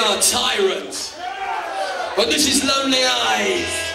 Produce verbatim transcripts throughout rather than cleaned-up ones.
We are tyrants. But this is Lonely Eyes.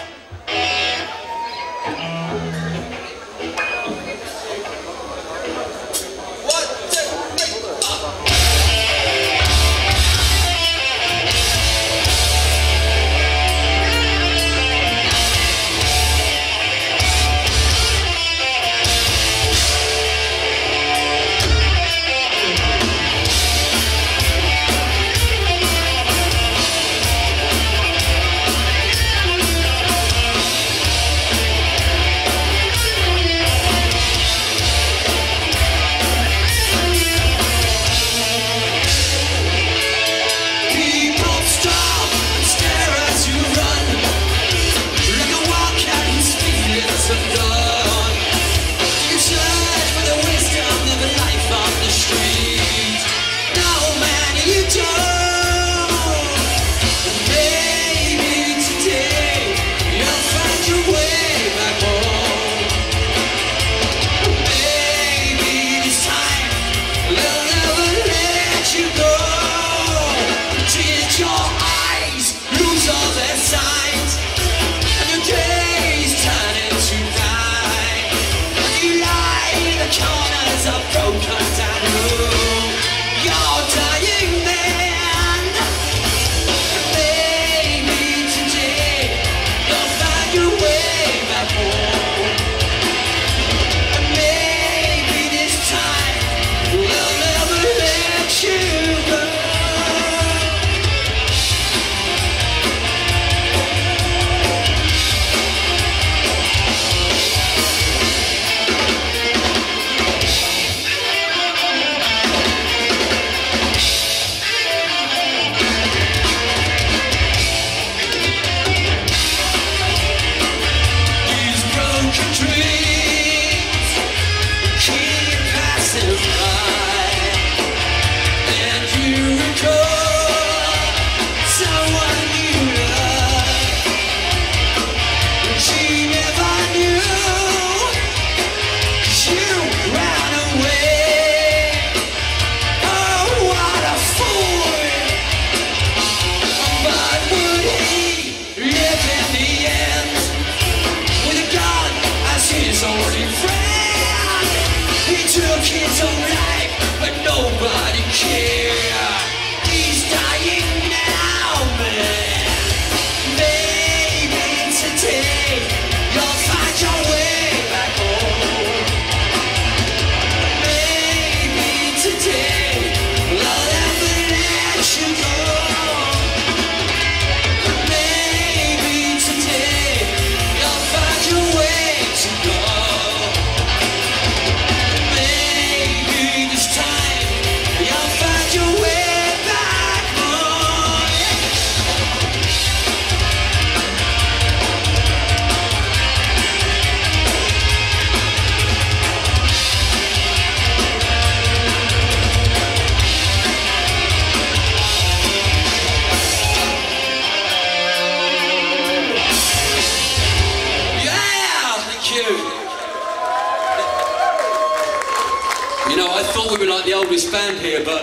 You know, I thought we were like the oldest band here, but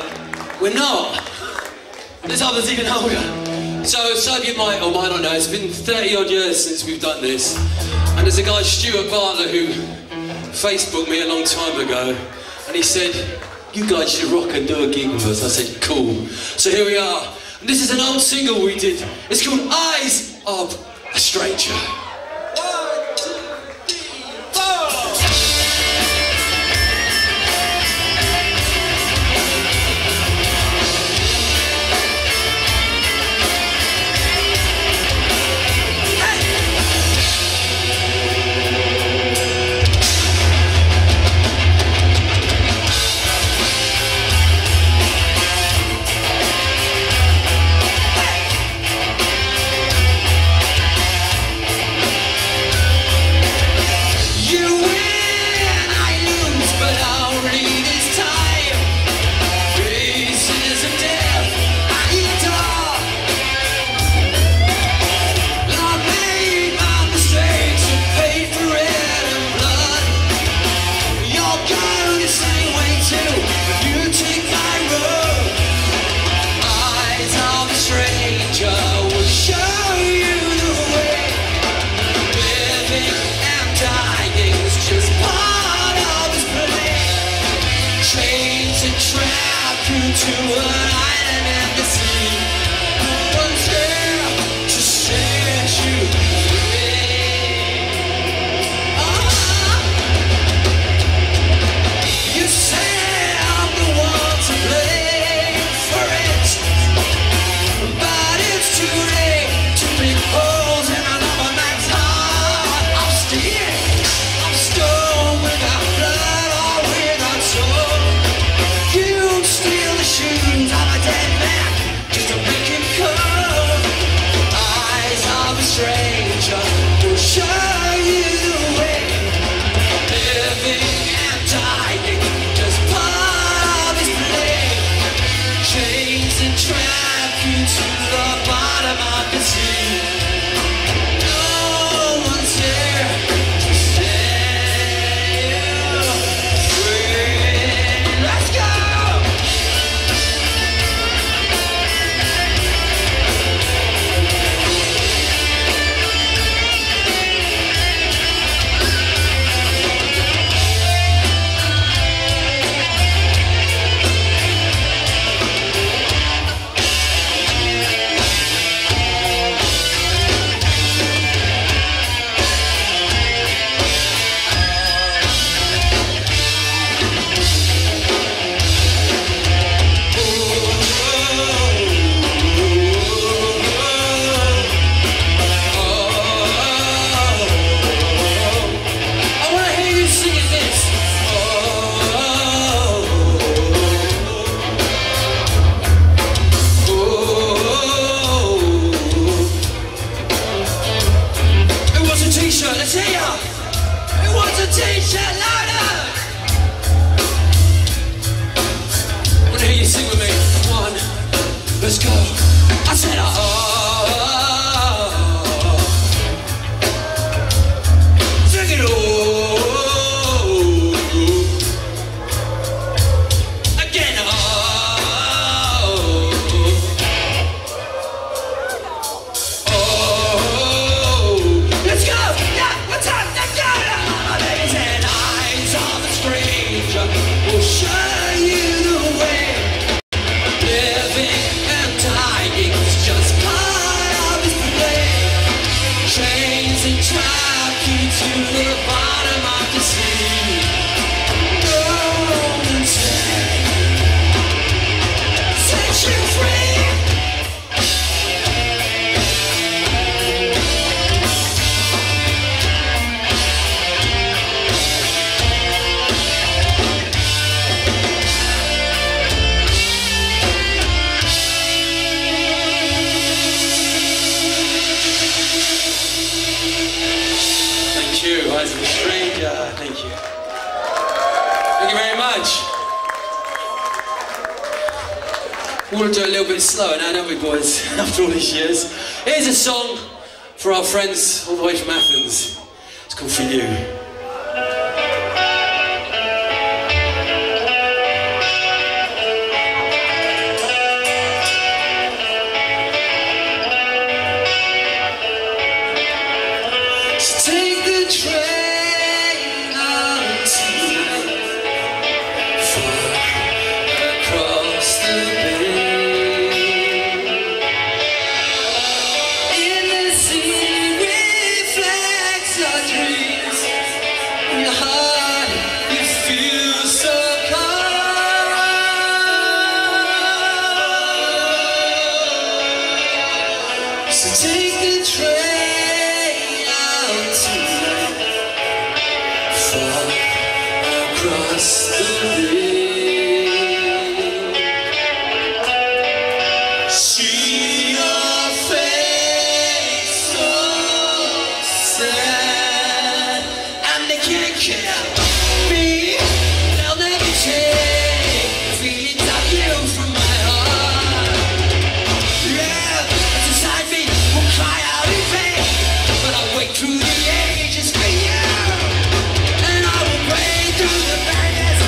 we're not. This other's even older. So, some of you might or might not know, it's been thirty odd years since we've done this. And there's a guy, Stuart Butler, who Facebooked me a long time ago. And he said, you guys should rock and do a gig with us. I said, cool. So here we are. And this is an old single we did. It's called Eyes of a Stranger. you to an island in the sea. No one's here to set you free. Oh, you say I'm the one to blame for it, but it's too late to be cold in another man's heart. I'm still, I'm still without blood or without soul. You steal the shoes of a dead man just to make him cold. Eyes of a stranger will show you the way. Living and dying, just part of his play. Chains and trap you to the bottom of the sea. Let's hear ya! Who wants a t-shirt louder? I wanna hear you sing with me. Come on, let's go. I said oh, oh, oh. Sing it all again. Oh, oh, oh. Let's go. We'll show you the way. Living and dying is just part of his play. Chains and trap you to the bottom of the sea. No one's there. Set you free. Eyes of a Stranger. Thank you. Thank you very much. We're going to do it a little bit slower now, don't we, boys? After all these years. Here's a song for our friends all the way from Athens. It's called For You. So take the train. So take the train out tonight, far across the bay. See your face so sad, and they can't care me. They'll never take me, not you from my heart. Yeah, inside me. Cry out in vain, but I'll wait through the ages for you, and I will pray through the madness.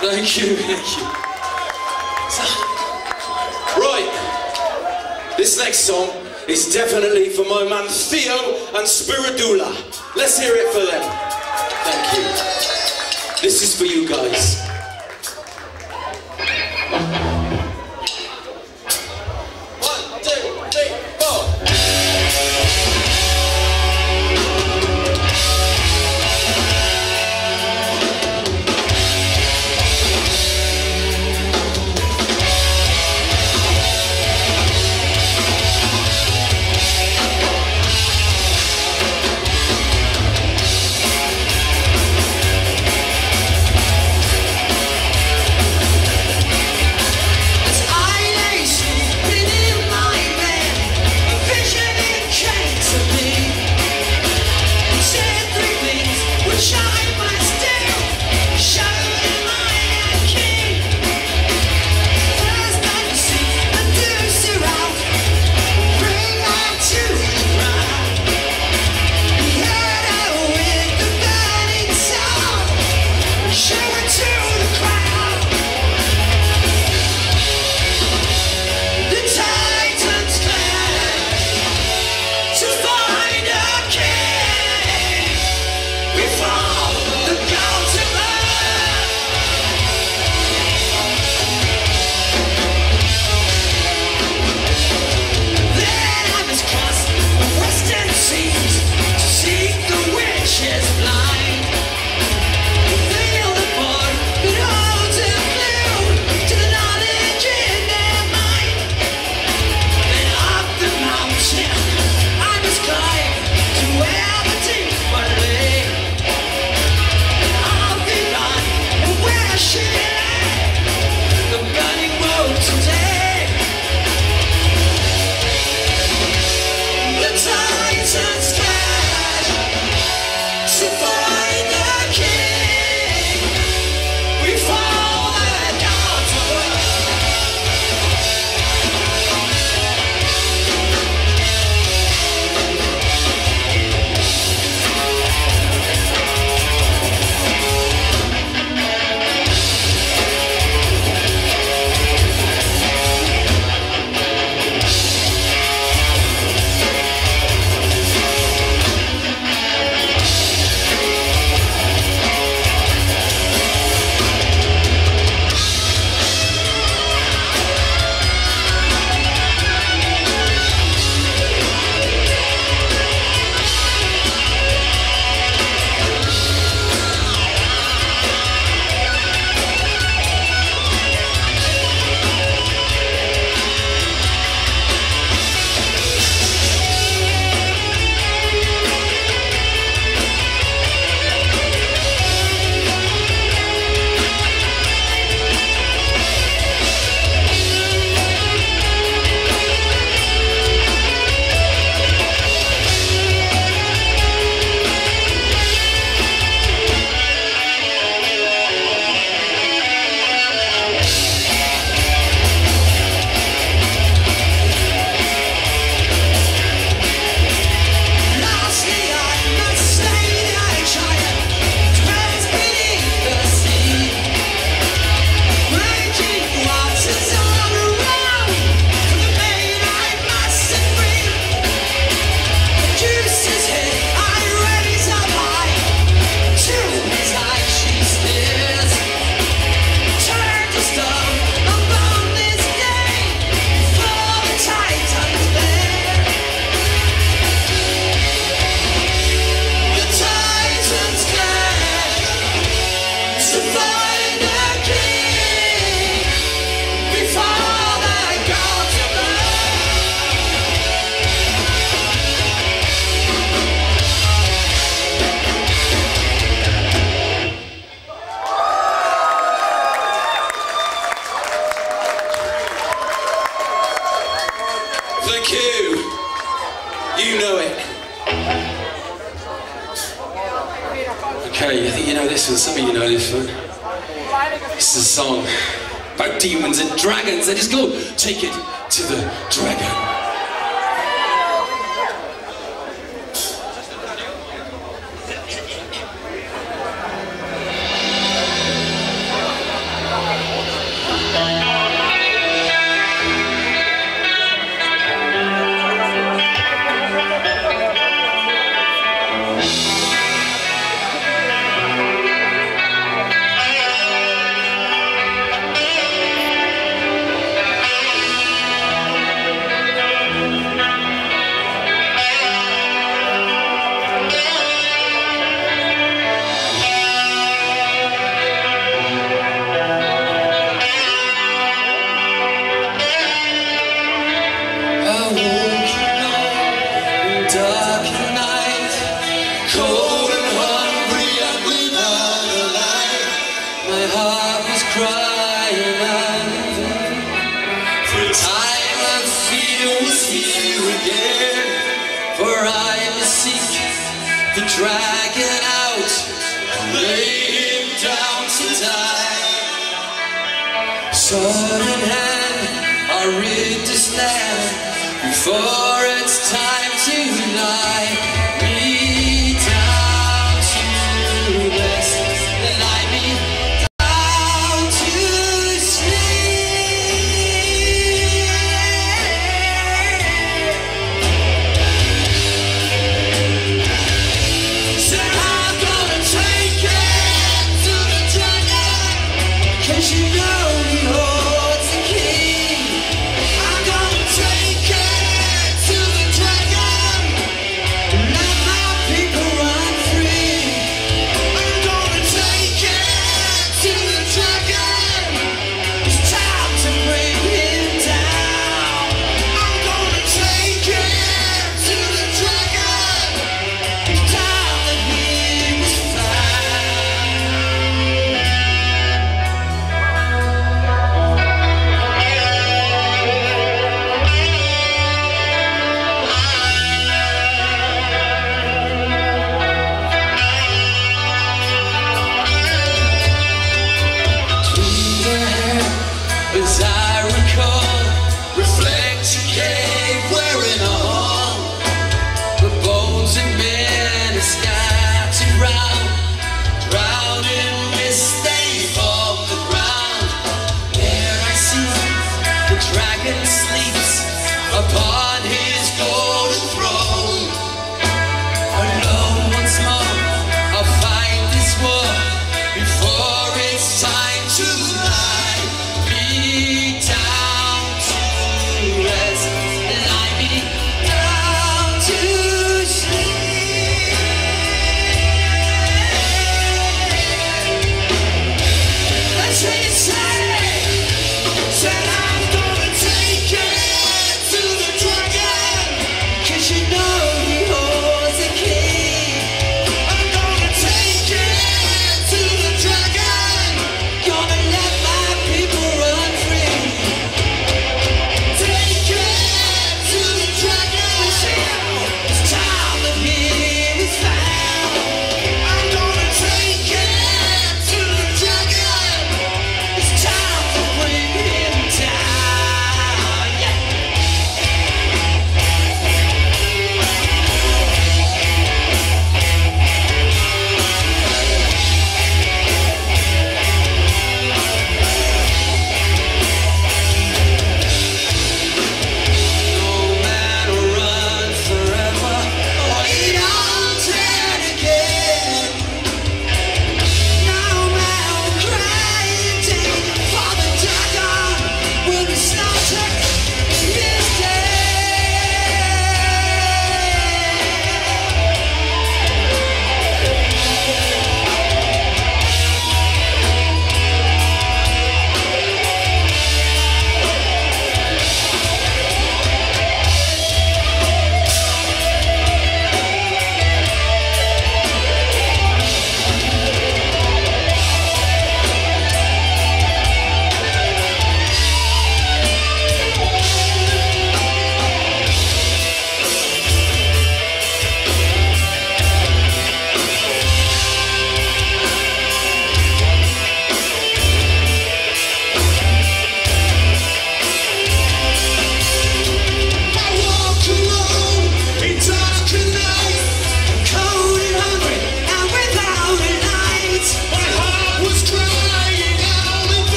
Thank you, thank you. So, right, this next song is definitely for my man Theo and Spiridula. Let's hear it for them. Thank you. This is for you guys. drag it out and lay him down to die. Sword in hand, I rid this land before it's time to die. Me down to this, then I be down to sleep. Said I'm gonna take it to the jungle, 'cause you know me holds the key. I'm gonna take it to the dragon, let my people run free. I'm gonna take it to the dragon, it's time to bring him down. I'm gonna take it to the dragon, it's time that he was found.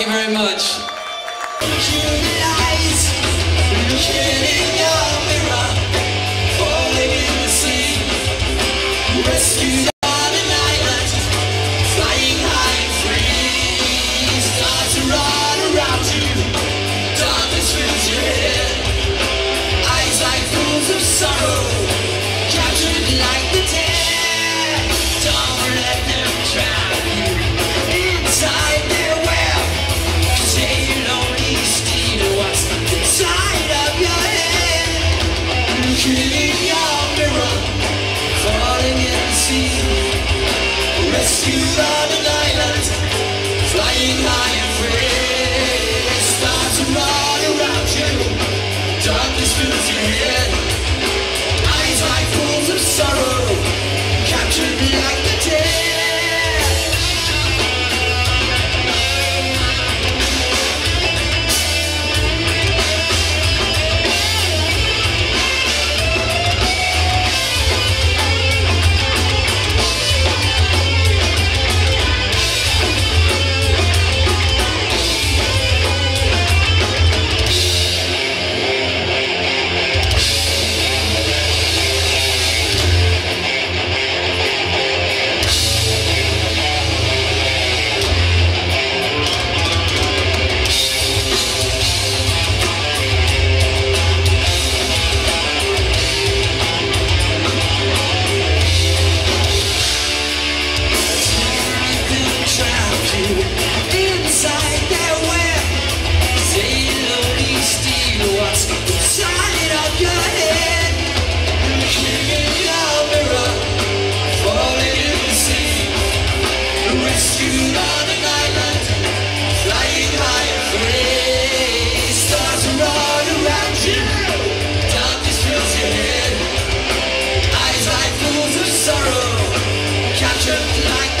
Thank you very much. Rescued on an island, flying high and free. Start to run around you, darkness fills your head. Eyes like pools of sorrow, captured like the dead. Don't let them drown you inside their web, cause they'll only steal what's inside of your head. Killing your mirror, falling in. Rescued on an island, flying high and free. Stars are all around you, darkness fills your head. Eyes like pools of sorrow, captured like the dead. Like